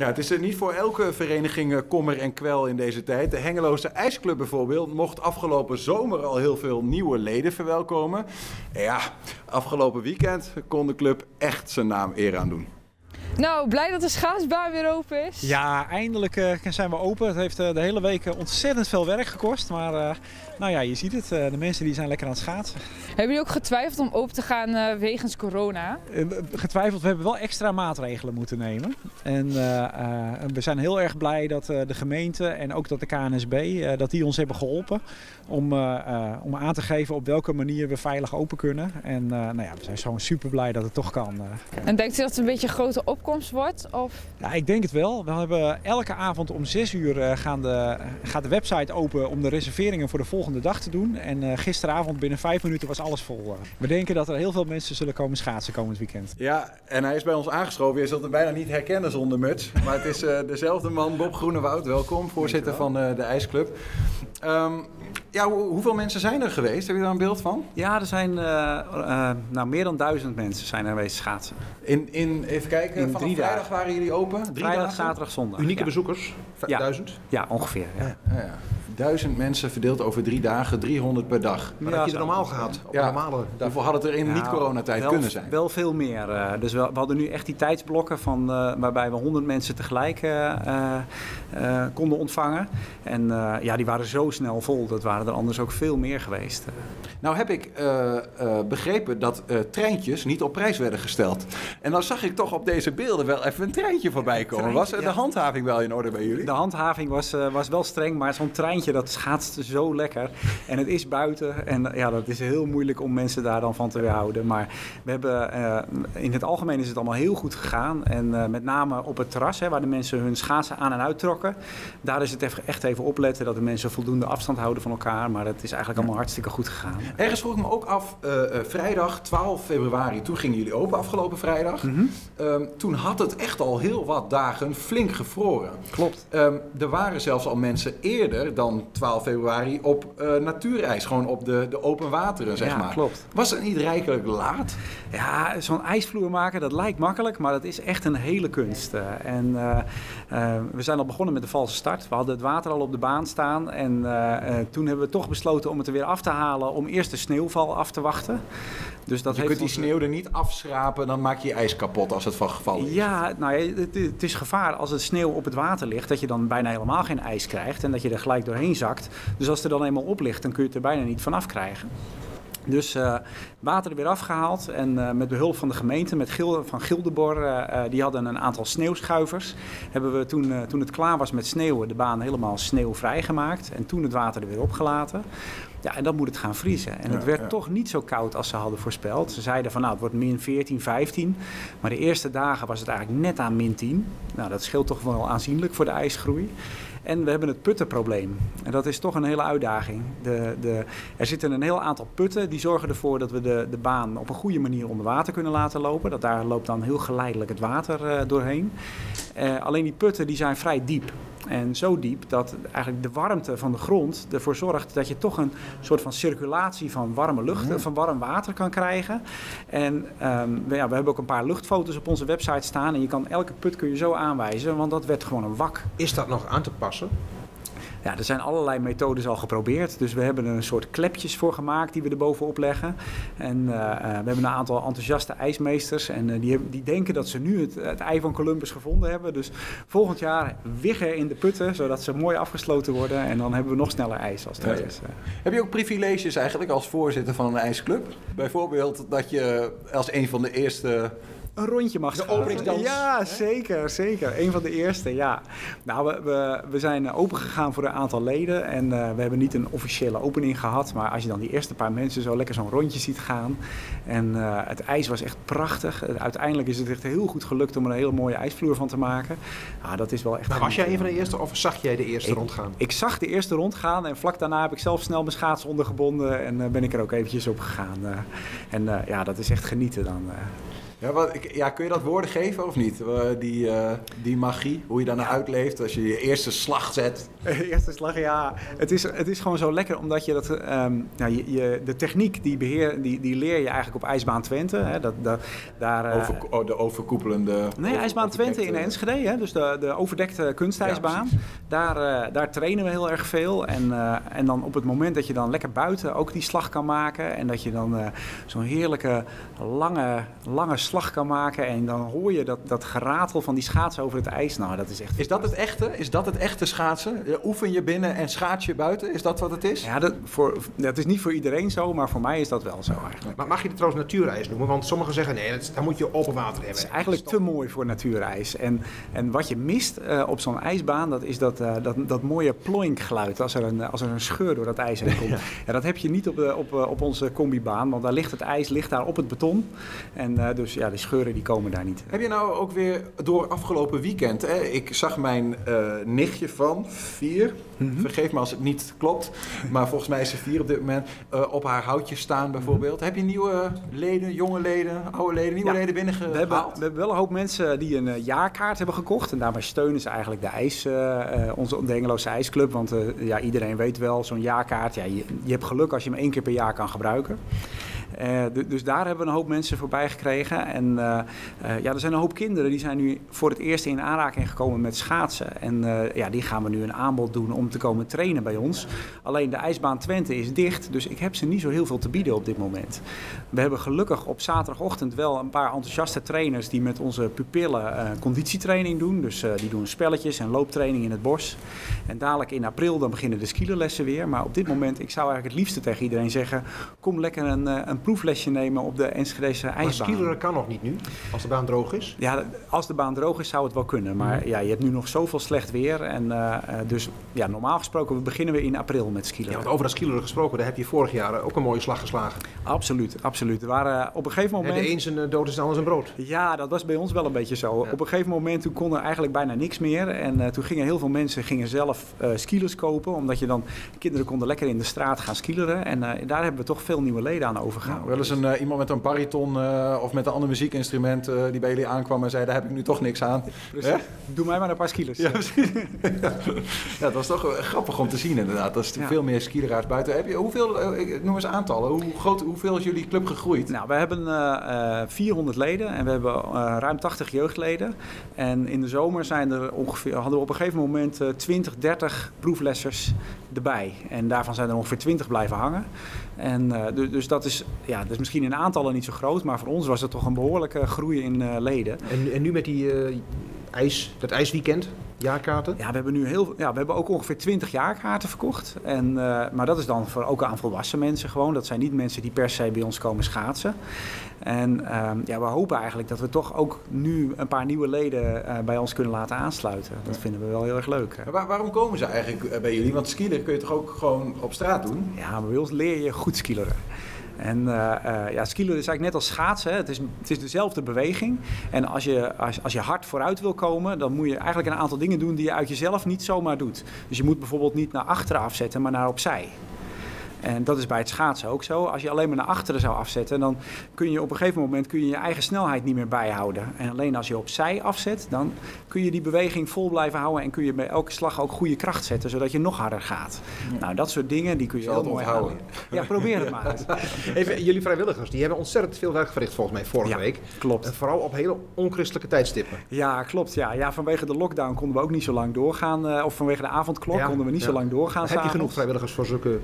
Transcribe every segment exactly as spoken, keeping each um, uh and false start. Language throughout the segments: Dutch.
Ja, het is er niet voor elke vereniging kommer en kwel in deze tijd. De Hengelose IJsclub bijvoorbeeld mocht afgelopen zomer al heel veel nieuwe leden verwelkomen. En ja, afgelopen weekend kon de club echt zijn naam eer aan doen. Nou, blij dat de schaatsbaan weer open is. Ja, eindelijk uh, zijn we open. Het heeft uh, de hele week uh, ontzettend veel werk gekost. Maar uh, nou ja, je ziet het, uh, de mensen die zijn lekker aan het schaatsen. Hebben jullie ook getwijfeld om open te gaan uh, wegens corona? Uh, getwijfeld, we hebben wel extra maatregelen moeten nemen. En uh, uh, we zijn heel erg blij dat uh, de gemeente en ook dat de K N S B, uh, dat die ons hebben geholpen. Om, uh, uh, om aan te geven op welke manier we veilig open kunnen. En uh, nou ja, we zijn zo super blij dat het toch kan. Uh. En denkt u dat het een beetje een grote opkomst wordt, of? Ja, ik denk het wel. We hebben elke avond om zes uur uh, gaan de, gaat de website open om de reserveringen voor de volgende dag te doen. En uh, gisteravond binnen vijf minuten was alles vol. Uh. We denken dat er heel veel mensen zullen komen schaatsen komend weekend. Ja, en hij is bij ons aangeschoven. Je zult hem bijna niet herkennen zonder muts. Maar het is uh, dezelfde man, Bob Groenewoud. Welkom, voorzitter van uh, de IJsclub. Um, ja, hoe, hoeveel mensen zijn er geweest? Heb je daar een beeld van? Ja, er zijn uh, uh, nou, meer dan duizend mensen zijn er geweest schaatsen. In, in, even kijken. In Vanaf drie vrijdag dagen. waren jullie open? Drie vrijdag, dagen? zaterdag, zondag. Unieke ja. bezoekers? Ja. Duizend? Ja, ongeveer. Ja. Ja, ja. Duizend mensen verdeeld over drie dagen, driehonderd per dag. Maar ja, heb je het normaal gehad? Op ja, normale... Daarvoor had het er in ja, niet-coronatijd kunnen zijn. Wel veel meer. Uh, dus we, we hadden nu echt die tijdsblokken van, uh, waarbij we honderd mensen tegelijk uh, uh, konden ontvangen. En uh, ja, die waren zo snel vol. Dat waren er anders ook veel meer geweest. Nou heb ik uh, uh, begrepen dat uh, treintjes niet op prijs werden gesteld. En dan zag ik toch op deze beelden wel even een treintje voorbij komen. Treintje, was uh, de ja. handhaving wel in orde bij jullie? De handhaving was, uh, was wel streng, maar zo'n treintje dat schaatst zo lekker en het is buiten en ja, dat is heel moeilijk om mensen daar dan van te weerhouden. Maar we hebben, uh, in het algemeen is het allemaal heel goed gegaan en uh, met name op het terras, hè, waar de mensen hun schaatsen aan en uit trokken. Daar is het even, echt even opletten dat de mensen voldoende afstand houden van elkaar, maar het is eigenlijk allemaal hartstikke goed gegaan. Ergens vroeg ik me ook af, uh, uh, vrijdag twaalf februari, toen gingen jullie open afgelopen vrijdag. Mm-hmm. um, toen had het echt al heel wat dagen flink gevroren. Klopt. Um, er waren zelfs al mensen eerder dan twaalf februari op uh, natuurijs, gewoon op de, de open wateren, zeg ja, maar. Klopt. Was het niet rijkelijk laat? Ja, zo'n ijsvloer maken, dat lijkt makkelijk, maar dat is echt een hele kunst. En uh, uh, we zijn al begonnen met de valse start. We hadden het water al op de baan staan en uh, uh, toen hebben we toch besloten om het er weer af te halen, om eerst de sneeuwval af te wachten. Dus dat je heeft kunt die sneeuw er niet afschrapen, dan maak je je ijs kapot als het van gevallen is. Ja, nou ja, het, het is gevaar als het sneeuw op het water ligt, dat je dan bijna helemaal geen ijs krijgt en dat je er gelijk doorheen zakt. Dus als het er dan eenmaal op ligt, dan kun je het er bijna niet vanaf krijgen. Dus uh, water er weer afgehaald en uh, met behulp van de gemeente, met Gilde, van Gildebor, uh, die hadden een aantal sneeuwschuivers. Hebben we toen, uh, toen het klaar was met sneeuwen, de baan helemaal sneeuwvrij gemaakt en toen het water er weer opgelaten. Ja, en dan moet het gaan vriezen. En het werd ja, ja. toch niet zo koud als ze hadden voorspeld. Ze zeiden van nou, het wordt min veertien, vijftien. Maar de eerste dagen was het eigenlijk net aan min tien. Nou, dat scheelt toch wel aanzienlijk voor de ijsgroei. En we hebben het puttenprobleem. En dat is toch een hele uitdaging. De, de, er zitten een heel aantal putten. Die zorgen ervoor dat we de, de baan op een goede manier onder water kunnen laten lopen. Dat daar loopt dan heel geleidelijk het water uh, doorheen. Uh, alleen die putten die zijn vrij diep. En zo diep dat eigenlijk de warmte van de grond ervoor zorgt dat je toch een soort van circulatie van warme lucht, mm-hmm. van warm water kan krijgen. En um, we, ja, we hebben ook een paar luchtfoto's op onze website staan en je kan, elke put kun je zo aanwijzen, want dat werd gewoon een wak. Is dat nog aan te passen? Ja, er zijn allerlei methodes al geprobeerd. Dus we hebben er een soort klepjes voor gemaakt die we erbovenop leggen. En uh, we hebben een aantal enthousiaste ijsmeesters. En uh, die, hebben, die denken dat ze nu het, het ei van Columbus gevonden hebben. Dus volgend jaar wiggen in de putten, zodat ze mooi afgesloten worden. En dan hebben we nog sneller ijs als dat ja. is. Heb je ook privileges eigenlijk als voorzitter van een ijsclub? Bijvoorbeeld dat je als een van de eerste... een rondje mag de openingsdans. Ja, zeker, zeker. Een van de eerste, ja. Nou, we, we, we zijn opengegaan voor een aantal leden. En uh, we hebben niet een officiële opening gehad. Maar als je dan die eerste paar mensen zo lekker zo'n rondje ziet gaan. En uh, het ijs was echt prachtig. Uiteindelijk is het echt heel goed gelukt om er een hele mooie ijsvloer van te maken. Nou, dat is wel echt... Nou, was jij een van de eerste of zag jij de eerste ik, rondgaan? Ik zag de eerste rondgaan. En vlak daarna heb ik zelf snel mijn schaats ondergebonden. En uh, ben ik er ook eventjes op gegaan. Uh, en uh, ja, dat is echt genieten dan. Uh. Ja, wat, ja, kun je dat woorden geven of niet? Uh, die, uh, die magie, hoe je daarna uitleeft als je je eerste slag zet. Eerste slag, ja. Het is, het is gewoon zo lekker omdat je dat... Um, nou, je, je, de techniek die, beheer, die, die leer je eigenlijk op IJsbaan Twente. Hè, dat, dat, daar, uh, Over, oh, de overkoepelende... Nee, IJsbaan Twente in Enschede. Hè, dus de, de overdekte kunstijsbaan. Ja, daar, uh, daar trainen we heel erg veel. En, uh, en dan op het moment dat je dan lekker buiten ook die slag kan maken. En dat je dan uh, zo'n heerlijke lange, lange slag... slag kan maken en dan hoor je dat, dat geratel van die schaatsen over het ijs. Nou, dat is echt... Is dat het echte? Is dat het echte schaatsen? Oefen je binnen en schaats je buiten? Is dat wat het is? Ja, dat, voor, dat is niet voor iedereen zo, maar voor mij is dat wel zo eigenlijk. Maar mag je het trouwens natuurijs noemen? Want sommigen zeggen nee, dat, daar moet je open water hebben. Het is eigenlijk te mooi voor natuurijs. En, en wat je mist uh, op zo'n ijsbaan, dat is dat, uh, dat, dat mooie ploinkgeluid als er, een, als er een scheur door dat ijs heen komt. Ja. Ja, dat heb je niet op, de, op, op onze combibaan, want daar ligt het ijs ligt daar op het beton. En uh, dus ja, de scheuren die komen daar niet. Heb je nou ook weer door afgelopen weekend... Hè? Ik zag mijn uh, nichtje van vier... Mm-hmm. Vergeef me als het niet klopt. Maar volgens mij is ze vier op dit moment. Uh, op haar houtje staan bijvoorbeeld. Mm-hmm. Heb je nieuwe leden, jonge leden, oude leden, nieuwe ja, leden binnengehaald? We hebben, we hebben wel een hoop mensen die een uh, jaarkaart hebben gekocht. En daarbij steunen ze eigenlijk de, ijs, uh, onze, de Hengelose IJsclub. Want uh, ja, iedereen weet wel, zo'n jaarkaart... Ja, je, je hebt geluk als je hem één keer per jaar kan gebruiken. Uh, dus daar hebben we een hoop mensen voorbij gekregen. En uh, uh, ja, er zijn een hoop kinderen die zijn nu voor het eerst in aanraking gekomen met schaatsen. En uh, ja, die gaan we nu een aanbod doen om te komen trainen bij ons. Alleen de IJsbaan Twente is dicht, dus ik heb ze niet zo heel veel te bieden op dit moment. We hebben gelukkig op zaterdagochtend wel een paar enthousiaste trainers die met onze pupillen uh, conditietraining doen. Dus uh, die doen spelletjes en looptraining in het bos. En dadelijk in april dan beginnen de skielerlessen weer. Maar op dit moment, ik zou eigenlijk het liefste tegen iedereen zeggen, kom lekker een, een proeflesje nemen op de Enschedese ijsbaan. Maar skileren kan nog niet nu, als de baan droog is? Ja, als de baan droog is zou het wel kunnen. Maar ja, je hebt nu nog zoveel slecht weer. En uh, dus ja, normaal gesproken we beginnen we in april met skileren. Ja, want over dat skileren gesproken, daar heb je vorig jaar ook een mooie slag geslagen. Absoluut, absoluut. Er waren op een gegeven moment... De een zijn dood is de ander zijn brood. Ja, dat was bij ons wel een beetje zo. Ja. Op een gegeven moment toen kon er eigenlijk bijna niks meer. En uh, toen gingen heel veel mensen gingen zelf uh, skilers kopen. Omdat je dan, kinderen konden lekker in de straat gaan skileren. En uh, daar hebben we toch veel nieuwe leden aan overgehouden. Nou, wel eens een, uh, iemand met een bariton uh, of met een ander muziekinstrument uh, die bij jullie aankwam en zei, daar heb ik nu toch niks aan. Precies. Doe mij maar een paar skilers. Ja, ja, dat was toch grappig om te zien inderdaad. Dat is ja. Veel meer skileraars buiten. Heb je, hoeveel, uh, noem eens aantallen, hoe groot, hoeveel is jullie club gegroeid? Nou, we hebben uh, vierhonderd leden en we hebben uh, ruim tachtig jeugdleden. En in de zomer zijn er ongeveer, hadden we op een gegeven moment uh, twintig, dertig proeflessers erbij. En daarvan zijn er ongeveer twintig blijven hangen. En, uh, dus, dus dat is, ja, dat is misschien in aantallen niet zo groot, maar voor ons was het toch een behoorlijke groei in uh, leden. En, en nu met die, uh, ijs, dat ijsweekend? Jaarkaarten? Ja, we hebben nu heel, ja, we hebben ook ongeveer twintig jaarkaarten verkocht. En, uh, maar dat is dan voor ook aan volwassen mensen gewoon. Dat zijn niet mensen die per se bij ons komen schaatsen. En uh, ja, we hopen eigenlijk dat we toch ook nu een paar nieuwe leden uh, bij ons kunnen laten aansluiten. Dat vinden we wel heel erg leuk. Waar, waarom komen ze eigenlijk bij jullie? Want skileren kun je toch ook gewoon op straat doen? Ja, maar bij ons leer je goed skileren. En uh, uh, ja, skileren is eigenlijk net als schaatsen, hè. Het, is, het is dezelfde beweging. En als je, als, als je hard vooruit wil komen, dan moet je eigenlijk een aantal dingen doen die je uit jezelf niet zomaar doet. Dus je moet bijvoorbeeld niet naar achteren afzetten, maar naar opzij. En dat is bij het schaatsen ook zo. Als je alleen maar naar achteren zou afzetten, dan kun je op een gegeven moment kun je, je eigen snelheid niet meer bijhouden. En alleen als je opzij afzet, dan kun je die beweging vol blijven houden en kun je bij elke slag ook goede kracht zetten, zodat je nog harder gaat. Ja. Nou, dat soort dingen, die kun je heel mooi houden. Ja, probeer het maar eens. Even, jullie vrijwilligers, die hebben ontzettend veel werk verricht volgens mij vorige ja, week. Klopt. En vooral op hele onchristelijke tijdstippen. Ja, klopt. Ja. Ja, vanwege de lockdown konden we ook niet zo lang doorgaan. Of vanwege de avondklok ja, konden we niet ja. zo lang doorgaan. Heb je genoeg vrijwilligers voor zulke...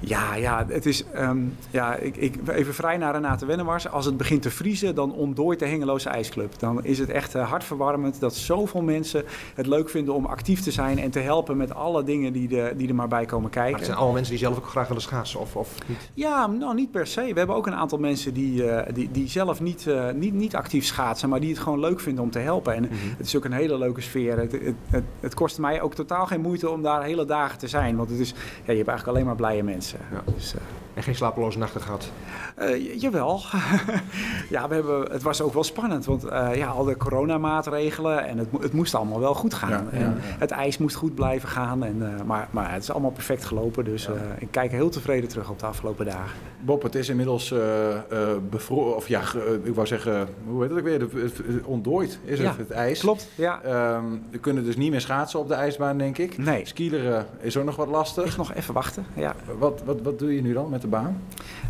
Ja, ja, het is, um, ja ik, ik, even vrij naar Renate Wennenmars. Als het begint te vriezen, dan ontdooit de Hengelose IJsclub. Dan is het echt uh, hartverwarmend dat zoveel mensen het leuk vinden om actief te zijn en te helpen met alle dingen die, de, die er maar bij komen kijken. Maar het zijn allemaal mensen die zelf ook graag willen schaatsen, of, of niet? Ja, nou niet per se. We hebben ook een aantal mensen die, uh, die, die zelf niet, uh, niet, niet actief schaatsen, maar die het gewoon leuk vinden om te helpen. En mm-hmm. Het is ook een hele leuke sfeer. Het, het, het, het kost mij ook totaal geen moeite om daar hele dagen te zijn, want het is, ja, je hebt eigenlijk alleen maar blije mensen. Ja. Dus, uh... en geen slapeloze nachten gehad? Uh, jawel. Ja, we hebben, het was ook wel spannend, want uh, ja, al de coronamaatregelen en het, het moest allemaal wel goed gaan. Ja, ja, ja. En het ijs moest goed blijven gaan, en, uh, maar, maar het is allemaal perfect gelopen. Dus ja. uh, ik kijk heel tevreden terug op de afgelopen dagen. Bob, het is inmiddels uh, uh, bevroren, of ja, uh, ik wou zeggen, hoe heet dat ook weer? Ontdooid is het, ja, het ijs. Klopt, ja. Uh, we kunnen dus niet meer schaatsen op de ijsbaan, denk ik. Nee. Skileren is ook nog wat lastig. Is nog even wachten, ja. Wat, wat, wat doe je nu dan met de baan?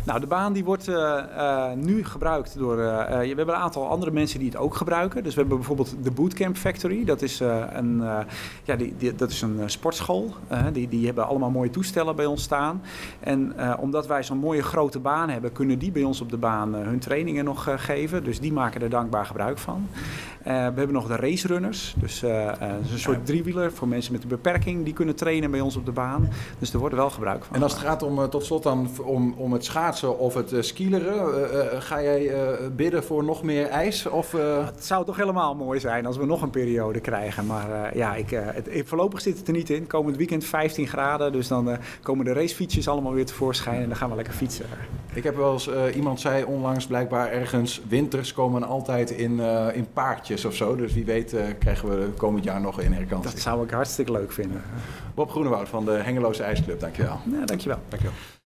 Nou, de baan die wordt uh, uh, nu gebruikt door... Uh, uh, we hebben een aantal andere mensen die het ook gebruiken. Dus we hebben bijvoorbeeld de Bootcamp Factory. Dat is, uh, een, uh, ja, die, die, dat is een sportschool. Uh, die, die hebben allemaal mooie toestellen bij ons staan. En uh, omdat wij zo'n mooie grote baan hebben, kunnen die bij ons op de baan uh, hun trainingen nog uh, geven. Dus die maken er dankbaar gebruik van. Uh, we hebben nog de racerunners. Dus uh, uh, een soort driewieler voor mensen met een beperking. Die kunnen trainen bij ons op de baan. Dus er wordt wel gebruik van. En als het gaat om, uh, tot slot dan, om, om het schaatsen of het uh, skileren. Uh, uh, ga jij uh, bidden voor nog meer ijs? Of, uh... nou, het zou toch helemaal mooi zijn als we nog een periode krijgen. Maar uh, ja, ik, uh, het, voorlopig zit het er niet in. Komend weekend vijftien graden. Dus dan uh, komen de racefietsjes allemaal weer tevoorschijn. En dan gaan we lekker fietsen. Ik heb wel eens, uh, iemand zei onlangs blijkbaar ergens, winters komen altijd in, uh, in paardjes of zo. Dus wie weet uh, krijgen we komend jaar nog een herkansing. Dat zou ik hartstikke leuk vinden. Bob Groenewoud van de Hengelose IJsclub, dankjewel. Ja, dankjewel. Dankjewel.